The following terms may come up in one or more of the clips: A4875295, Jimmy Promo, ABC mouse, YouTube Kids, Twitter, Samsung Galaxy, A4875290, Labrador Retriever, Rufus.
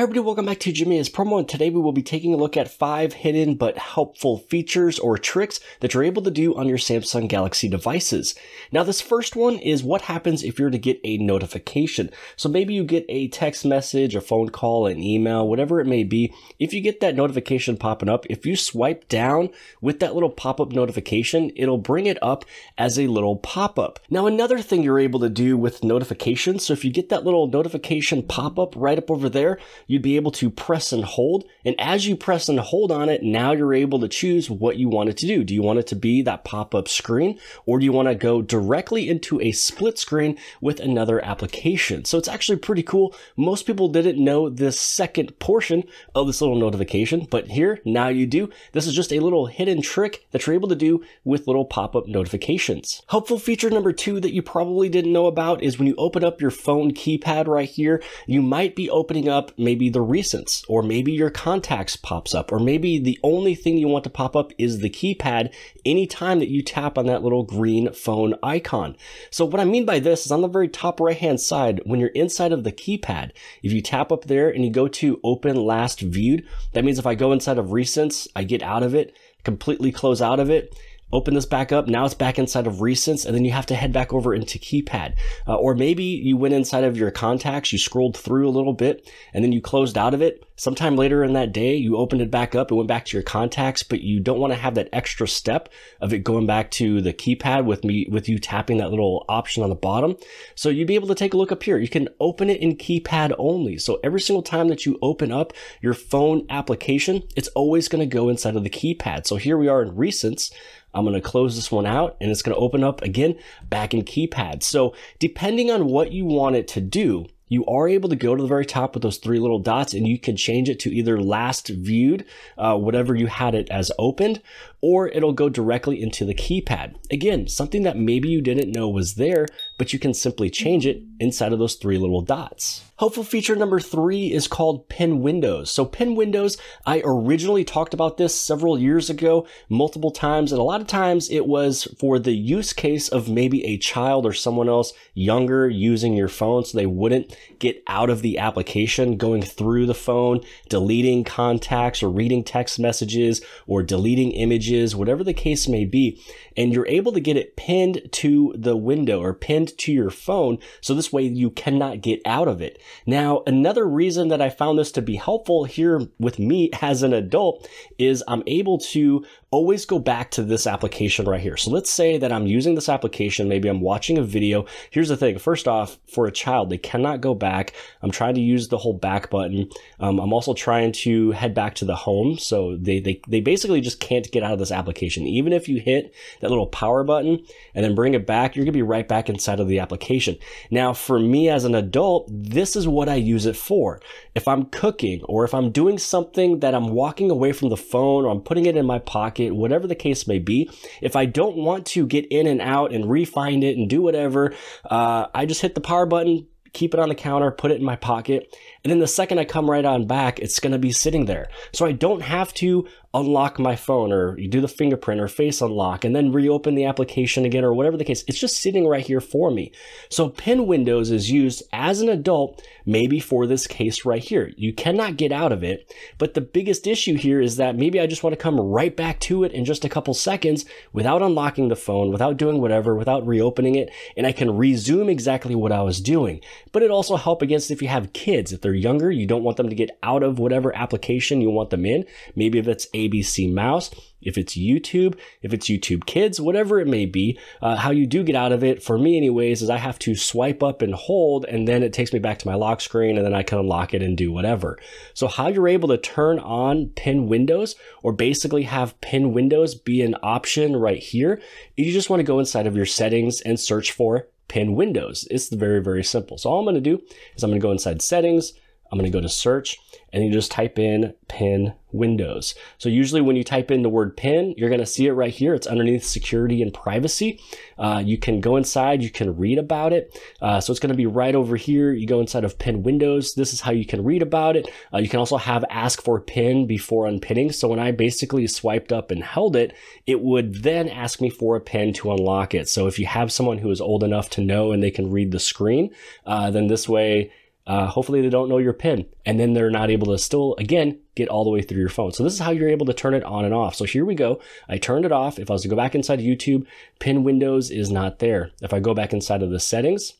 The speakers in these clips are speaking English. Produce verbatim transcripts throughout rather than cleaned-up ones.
Hi everybody, welcome back to Jimmy is Promo, and today we will be taking a look at five hidden but helpful features or tricks that you're able to do on your Samsung Galaxy devices. Now this first one is what happens if you're to get a notification. So maybe you get a text message, a phone call, an email, whatever it may be. If you get that notification popping up, if you swipe down with that little pop-up notification, it'll bring it up as a little pop-up. Now another thing you're able to do with notifications, so if you get that little notification pop-up right up over there, you'd be able to press and hold. And as you press and hold on it, now you're able to choose what you want it to do. Do you want it to be that pop-up screen, or do you want to go directly into a split screen with another application? So it's actually pretty cool. Most people didn't know this second portion of this little notification, but here, now you do. This is just a little hidden trick that you're able to do with little pop-up notifications. Helpful feature number two that you probably didn't know about is when you open up your phone keypad right here, you might be opening up maybe Maybe the recents, or maybe your contacts pops up, or maybe the only thing you want to pop up is the keypad anytime that you tap on that little green phone icon. So what I mean by this is on the very top right hand side, when you're inside of the keypad, if you tap up there and you go to open last viewed, that means if I go inside of recents, I get out of it, completely close out of it, open this back up, now it's back inside of recents, and then you have to head back over into keypad. Uh, or maybe you went inside of your contacts, you scrolled through a little bit, and then you closed out of it. Sometime later in that day, you opened it back up and went back to your contacts, but you don't want to have that extra step of it going back to the keypad with me, with you tapping that little option on the bottom. So you'd be able to take a look up here. You can open it in keypad only. So every single time that you open up your phone application, it's always going to go inside of the keypad. So here we are in recents. I'm going to close this one out, and it's going to open up again back in keypad. So depending on what you want it to do, you are able to go to the very top with those three little dots, and you can change it to either last viewed, uh, whatever you had it as opened, or it'll go directly into the keypad. Again, something that maybe you didn't know was there, but you can simply change it inside of those three little dots. Helpful feature number three is called pin windows. So pin windows, I originally talked about this several years ago, multiple times, and a lot of times it was for the use case of maybe a child or someone else younger using your phone, so they wouldn't get out of the application, going through the phone, deleting contacts or reading text messages or deleting images, whatever the case may be. And you're able to get it pinned to the window or pinned to your phone, so this way you cannot get out of it. Now, another reason that I found this to be helpful here with me as an adult is I'm able to always go back to this application right here. So let's say that I'm using this application, maybe I'm watching a video. Here's the thing, first off, for a child, they cannot go back. I'm trying to use the whole back button. Um, I'm also trying to head back to the home. So they, they, they basically just can't get out of this application. Even if you hit that little power button and then bring it back, you're gonna be right back inside of the application. Now, for me as an adult, this is what I use it for. If I'm cooking, or if I'm doing something that I'm walking away from the phone, or I'm putting it in my pocket, whatever the case may be, if I don't want to get in and out and refind it and do whatever, uh, I just hit the power button, keep it on the counter, put it in my pocket. And then the second I come right on back, it's going to be sitting there. So I don't have to unlock my phone, or you do the fingerprint or face unlock and then reopen the application again, or whatever the case. It's just sitting right here for me. So pin windows is used as an adult, maybe for this case right here. You cannot get out of it. But the biggest issue here is that maybe I just want to come right back to it in just a couple seconds without unlocking the phone, without doing whatever, without reopening it. And I can resume exactly what I was doing. But it also helps against if you have kids. If they're younger, you don't want them to get out of whatever application you want them in. Maybe if it's A B C Mouse, if it's YouTube, if it's YouTube Kids, whatever it may be, uh, how you do get out of it, for me anyways, is I have to swipe up and hold, and then it takes me back to my lock screen, and then I can unlock it and do whatever. So how you're able to turn on pin windows, or basically have pin windows be an option right here, you just want to go inside of your settings and search for pin windows. It's very, very simple. So all I'm going to do is I'm going to go inside settings, I'm going to go to search, and you just type in pin windows. So usually when you type in the word pin, you're going to see it right here. It's underneath security and privacy. Uh, you can go inside, you can read about it. Uh, so it's going to be right over here. You go inside of pin windows. This is how you can read about it. Uh, you can also have ask for pin before unpinning. So when I basically swiped up and held it, it would then ask me for a pin to unlock it. So if you have someone who is old enough to know and they can read the screen, uh, then this way, Uh, hopefully they don't know your PIN, and then they're not able to still, again, get all the way through your phone. So this is how you're able to turn it on and off. So here we go. I turned it off. If I was to go back inside YouTube, PIN windows is not there. If I go back inside of the settings,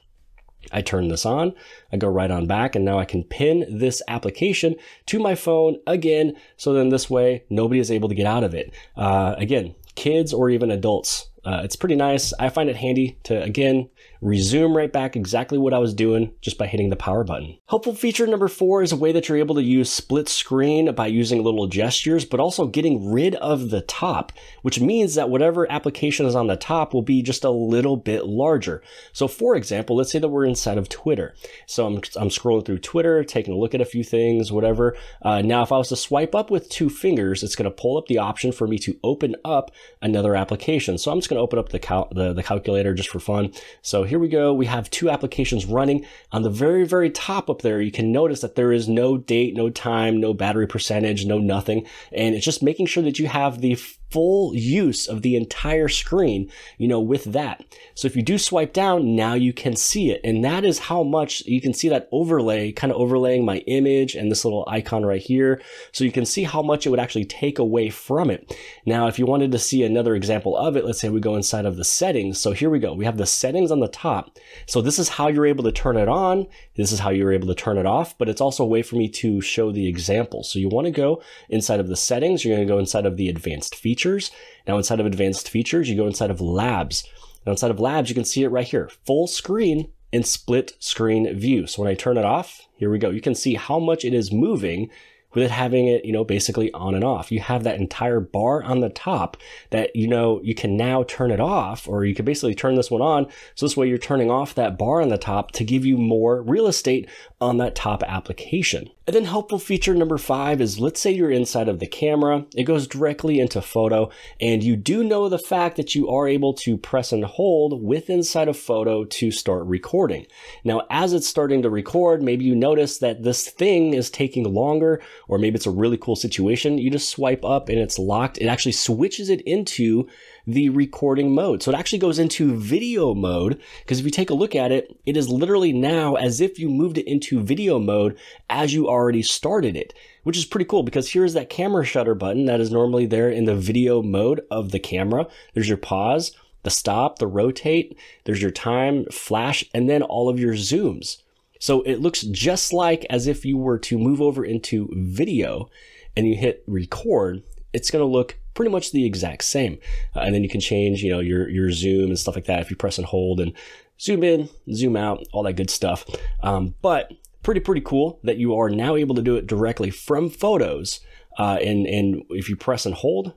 I turn this on, I go right on back, and now I can pin this application to my phone again. So then this way, nobody is able to get out of it. Uh, again, kids or even adults. Uh, it's pretty nice. I find it handy to, again, resume right back exactly what I was doing just by hitting the power button. Helpful feature number four is a way that you're able to use split screen by using little gestures, but also getting rid of the top, which means that whatever application is on the top will be just a little bit larger. So for example, let's say that we're inside of Twitter. So I'm, I'm scrolling through Twitter, taking a look at a few things, whatever. Uh, now, if I was to swipe up with two fingers, it's going to pull up the option for me to open up another application. So I'm just going to open up the, cal the the calculator just for fun. So here we go. We have two applications running. On the very, very top up there, you can notice that there is no date, no time, no battery percentage, no nothing. And it's just making sure that you have the full use of the entire screen, you know, with that. So if you do swipe down, now you can see it. And that is how much you can see that overlay, kind of overlaying my image and this little icon right here. So you can see how much it would actually take away from it. Now, if you wanted to see another example of it, let's say we go inside of the settings. So here we go. We have the settings on the top. So this is how you're able to turn it on. This is how you're able to turn it off, but it's also a way for me to show the example. So you want to go inside of the settings. You're going to go inside of the advanced features. Features. Now inside of advanced features, you go inside of labs. Now inside of labs, you can see it right here, full screen and split screen view. So when I turn it off, here we go. You can see how much it is moving with it having it, you know, basically on and off. You have that entire bar on the top that, you know, you can now turn it off, or you can basically turn this one on. So this way you're turning off that bar on the top to give you more real estate on that top application. And then helpful feature number five is, let's say you're inside of the camera, it goes directly into photo, and you do know the fact that you are able to press and hold with inside of photo to start recording. Now, as it's starting to record, maybe you notice that this thing is taking longer, or maybe it's a really cool situation. You just swipe up and it's locked. It actually switches it into the recording mode. So it actually goes into video mode, because if you take a look at it, it is literally now as if you moved it into video mode as you already started it, which is pretty cool, because here's that camera shutter button that is normally there in the video mode of the camera. There's your pause, the stop, the rotate, there's your time, flash, and then all of your zooms. So it looks just like as if you were to move over into video and you hit record, it's going to look pretty much the exact same. Uh, and then you can change, you know, your, your zoom and stuff like that if you press and hold and zoom in, zoom out, all that good stuff. Um, but pretty, pretty cool that you are now able to do it directly from photos. Uh, and, and if you press and hold,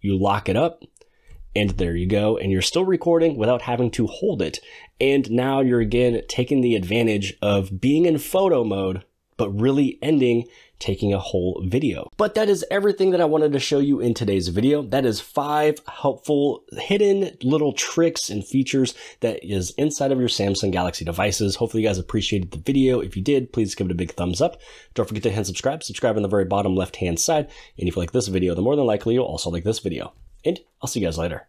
you lock it up. And there you go. And you're still recording without having to hold it. And now you're again taking the advantage of being in photo mode, but really ending taking a whole video. But that is everything that I wanted to show you in today's video. That is five helpful hidden little tricks and features that is inside of your Samsung Galaxy devices. Hopefully you guys appreciated the video. If you did, please give it a big thumbs up. Don't forget to hit subscribe, subscribe on the very bottom left hand side. And if you like this video, then more than likely you'll also like this video. And I'll see you guys later.